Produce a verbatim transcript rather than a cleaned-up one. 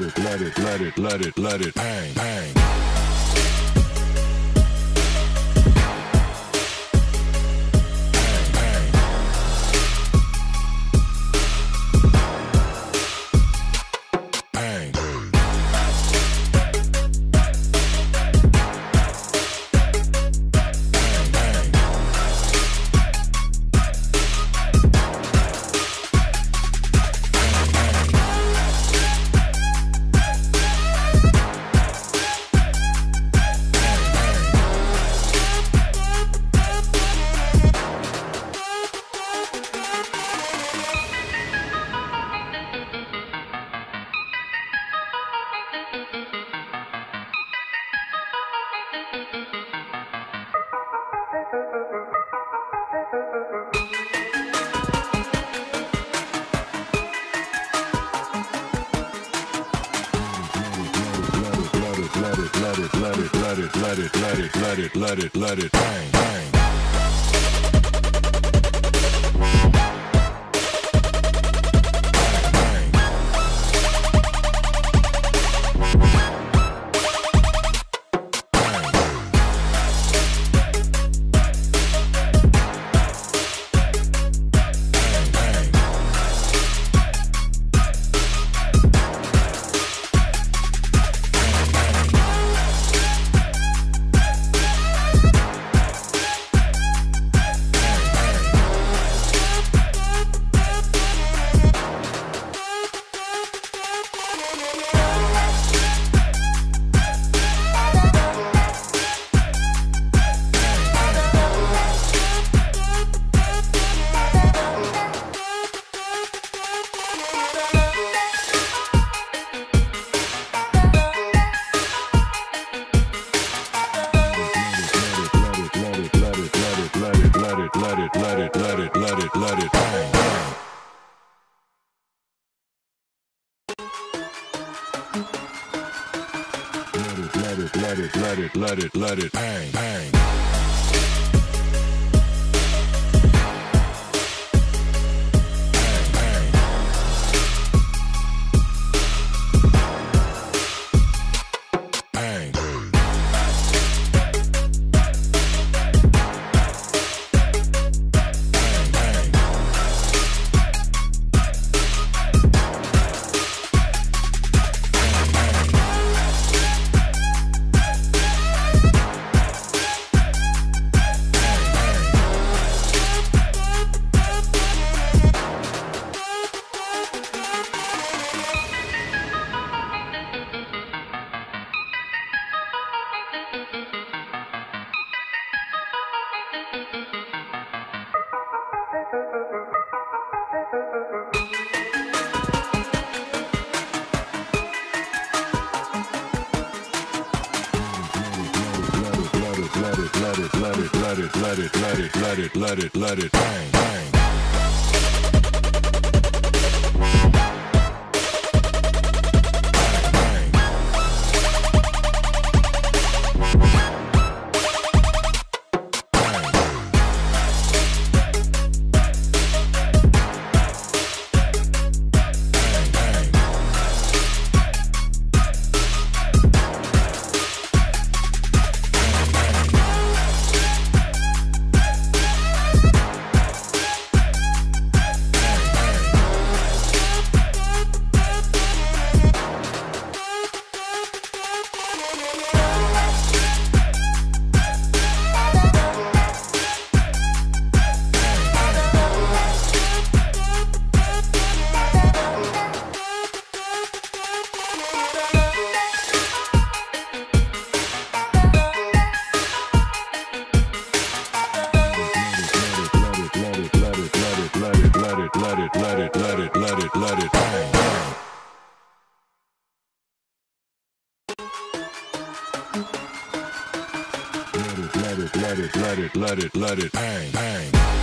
let it, let it, let it, let it, let it, bang, bang. Let it, let it, let it, let it, let it, bang, bang. Let it, let it, let it, let it, bang, bang. Let it, let it, let it, let it, let it, let it, bang, bang. Let it, let it, let it, let it, let it, bang, bang.